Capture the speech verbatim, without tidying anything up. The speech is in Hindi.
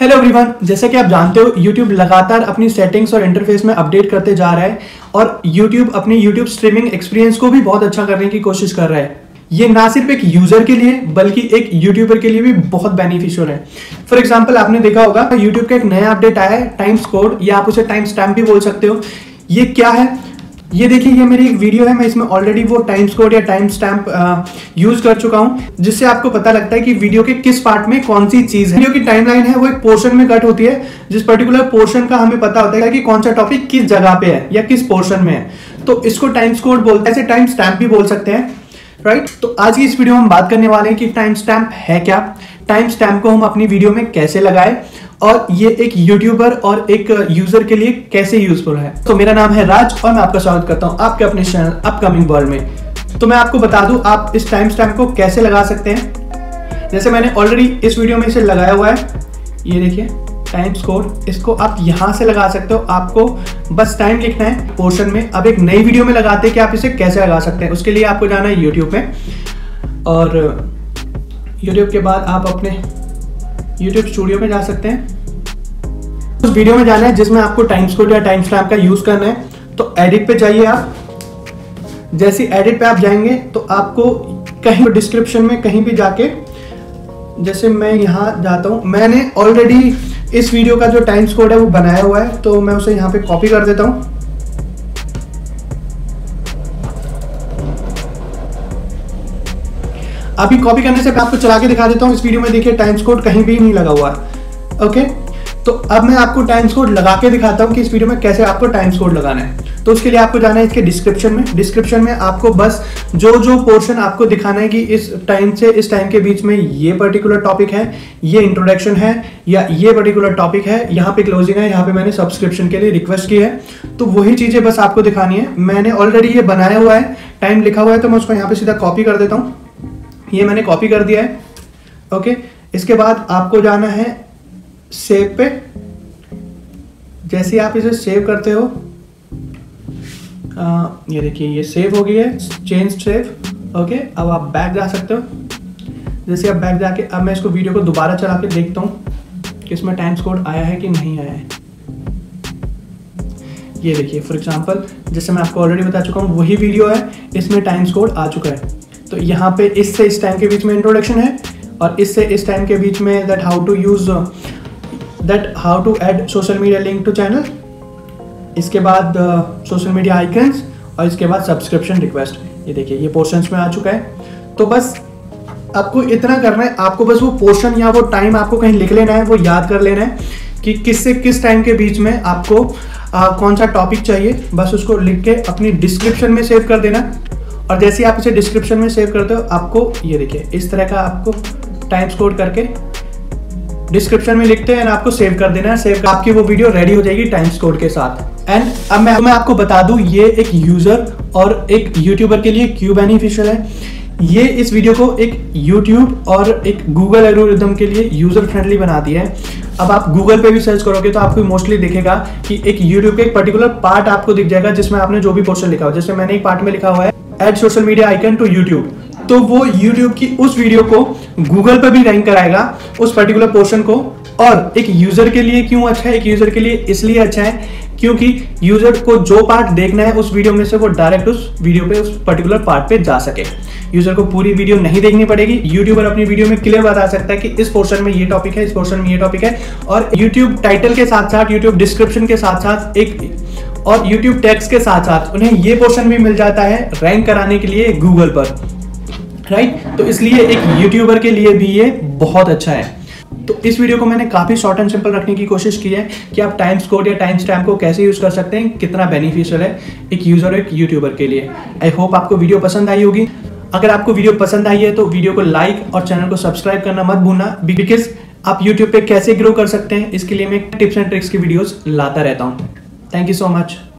हेलो एवरीवन, जैसे कि आप जानते हो YouTube लगातार अपनी सेटिंग्स और इंटरफेस में अपडेट करते जा रहा है और YouTube अपनी YouTube स्ट्रीमिंग एक्सपीरियंस को भी बहुत अच्छा करने की कोशिश कर रहा है। ये ना सिर्फ एक यूजर के लिए बल्कि एक यूट्यूबर के लिए भी बहुत बेनिफिशियल है। फॉर एग्जांपल, आपने देखा होगा यूट्यूब का एक नया अपडेट आया है, टाइम्स कोड, या आप उसे टाइम स्टैम्प भी बोल सकते हो। ये क्या है, ये देखिए, ये मेरी एक वीडियो है, मैं इसमें ऑलरेडी वो टाइम्स कोड या टाइम स्टैम्प यूज कर चुका हूँ, जिससे आपको पता लगता है कि वीडियो के किस पार्ट में कौन सी चीज है। वीडियो की टाइमलाइन है वो एक पोर्शन में कट होती है, जिस पर्टिकुलर पोर्शन का हमें पता होता है कि कौन सा टॉपिक किस जगह पे है या किस पोर्शन में है, तो इसको टाइम्स कोड बोलते हैं, टाइम स्टैम्प भी बोल सकते हैं, राइट। तो आज की इस वीडियो में हम बात करने वाले हैं कि टाइम स्टैम्प है क्या, टाइम स्टैम्प को हम अपनी वीडियो में कैसे लगाएं और ये एक यूट्यूबर और एक यूजर के लिए कैसे यूजफुल है। तो मेरा नाम है राज और मैं आपका स्वागत करता हूं आपके अपने चैनल अपकमिंग वर्ल्ड में। तो मैं आपको बता दूं, आप इस टाइम स्टैम्प को कैसे लगा सकते हैं। जैसे मैंने ऑलरेडी इस वीडियो में इसे लगाया हुआ है, ये देखिए टाइम कोड, इसको आप यहाँ से लगा सकते हो, आपको बस टाइम लिखना है पोर्शन में। अब एक नई वीडियो में लगाते हैं कि आप इसे कैसे लगा सकते हैं, उसके लिए आपको जाना है यूट्यूब में, और यूट्यूब के बाद आप अपने यूट्यूब स्टूडियो में जा सकते हैं। उस वीडियो में जाना है जिसमें आपको टाइम कोड या टाइम स्टैम्प का यूज करना है, तो एडिट पे जाइए आप। जैसे एडिट पे आप जाएंगे तो आपको कहीं डिस्क्रिप्शन में कहीं भी जाके, जैसे मैं यहाँ जाता हूँ, मैंने ऑलरेडी इस वीडियो का जो टाइम्स कोड है वो बनाया हुआ है, तो मैं उसे यहाँ पे कॉपी कर देता हूँ। अभी कॉपी करने से मैं आपको चला के दिखा देता हूँ। इस वीडियो में देखिए टाइम्स कोड कहीं भी नहीं लगा हुआ है, ओके। तो अब मैं आपको टाइम्स कोड लगा के दिखाता हूँ कि इस वीडियो में कैसे आपको टाइम्स कोड लगाना है। तो उसके लिए आपको जाना है इसके डिस्क्रिप्शन में। डिस्क्रिप्शन में आपको बस जो जो पोर्शन आपको दिखाना है कि इस टाइम से इस टाइम के बीच में ये पर्टिकुलर टॉपिक है, ये इंट्रोडक्शन है, या ये पर्टिकुलर टॉपिक है, यहाँ पे क्लोजिंग है, यहाँ पे मैंने सब्सक्रिप्शन के लिए रिक्वेस्ट की है, तो वही चीज़ें बस आपको दिखानी है। मैंने ऑलरेडी ये बनाया हुआ है, टाइम लिखा हुआ है, तो मैं उसको यहाँ पर सीधा कॉपी कर देता हूँ। ये मैंने कॉपी कर दिया है, ओके। इसके बाद आपको जाना है सेव पे। जैसे आप इसे सेव करते हो, आ, ये देखिए ये सेव हो गई है, चेंज सेव, ओके। अब आप बैक जा सकते हो। जैसे आप बैक जाके अब मैं इसको वीडियो को दोबारा चला के देखता हूँ कि इसमें टाइम्स कोड आया है कि नहीं आया है। ये देखिए, फॉर एग्जांपल, जैसे मैं आपको ऑलरेडी बता चुका हूँ वही वीडियो है, इसमें टाइम्स कोड आ चुका है। तो यहाँ पे इससे इस टाइम के बीच में इंट्रोडक्शन है, और इससे इस टाइम के बीच में that how to use That how to add social media link to channel, इसके बाद सोशल मीडिया आइकन्स, और इसके बाद सब्सक्रिप्शन रिक्वेस्ट। ये देखिए ये पोर्शंस में आ चुका है। तो बस आपको इतना करना है, आपको बस वो पोर्शन या वो टाइम आपको कहीं लिख लेना है, वो याद कर लेना है कि किस से किस टाइम के बीच में आपको आ, कौन सा टॉपिक चाहिए। बस उसको लिख के अपनी डिस्क्रिप्शन में सेव कर देना, और जैसे आप इसे डिस्क्रिप्शन में सेव करते हो आपको ये देखिए इस तरह का आपको टाइम कोड करके डिस्क्रिप्शन में लिखते हैं, एंड आपको सेव कर देना है। सेव कर आपकी वो वीडियो रेडी हो जाएगी टाइम्स कोड के साथ। एंड अब मैं मैं आपको बता दूं, ये एक यूजर और एक यूट्यूबर के लिए क्यों बेनिफिशियल है। ये इस वीडियो को एक यूट्यूब और एक गूगल एल्गोरिथम के लिए यूजर फ्रेंडली बनाती है। अब आप गूगल पे भी सर्च करोगे तो आपको मोस्टली दिखेगा कि एक यूट्यूब का एक पर्टिकुलर पार्ट आपको दिख जाएगा जिसमें आपने जो भी पोर्शन लिखा हो। जैसे मैंने एक पार्ट में लिखा हुआ है add social media icon to YouTube, तो वो YouTube की उस वीडियो को Google पर भी रैंक कराएगा, उस पर्टिकुलर पोर्शन को। और एक यूजर के लिए क्यों अच्छा है, एक यूजर के लिए इसलिए अच्छा है क्योंकि यूजर को जो पार्ट देखना है उस वीडियो में से वो डायरेक्ट उस वीडियो पे, उस पर्टिकुलर पार्ट पे जा सके। यूजर को पूरी वीडियो नहीं देखनी पड़ेगी, यूट्यूबर अपनी वीडियो में क्लियर बता सकता है कि इस पोर्शन में ये टॉपिक है, इस पोर्शन में ये टॉपिक है। और यूट्यूब टाइटल के साथ साथ, यूट्यूब डिस्क्रिप्शन के साथ साथ, एक और यूट्यूब टैग्स के साथ साथ उन्हें ये पोर्शन भी मिल जाता है रैंक कराने के लिए गूगल पर, राइट right? तो इसलिए एक यूट्यूबर के लिए भी ये बहुत अच्छा है। तो इस वीडियो को मैंने काफ़ी शॉर्ट एंड सिंपल रखने की कोशिश की है कि आप टाइम्स कोड या टाइम स्टैम्प को कैसे यूज़ कर सकते हैं, कितना बेनिफिशियल है एक यूज़र और एक यूट्यूबर के लिए। आई होप आपको वीडियो पसंद आई होगी। अगर आपको वीडियो पसंद आई है तो वीडियो को लाइक और चैनल को सब्सक्राइब करना मत भूलना, बिकॉज आप यूट्यूब पर कैसे ग्रो कर सकते हैं इसके लिए मैं टिप्स एंड ट्रिक्स की वीडियोज़ लाता रहता हूँ। Thank you so much.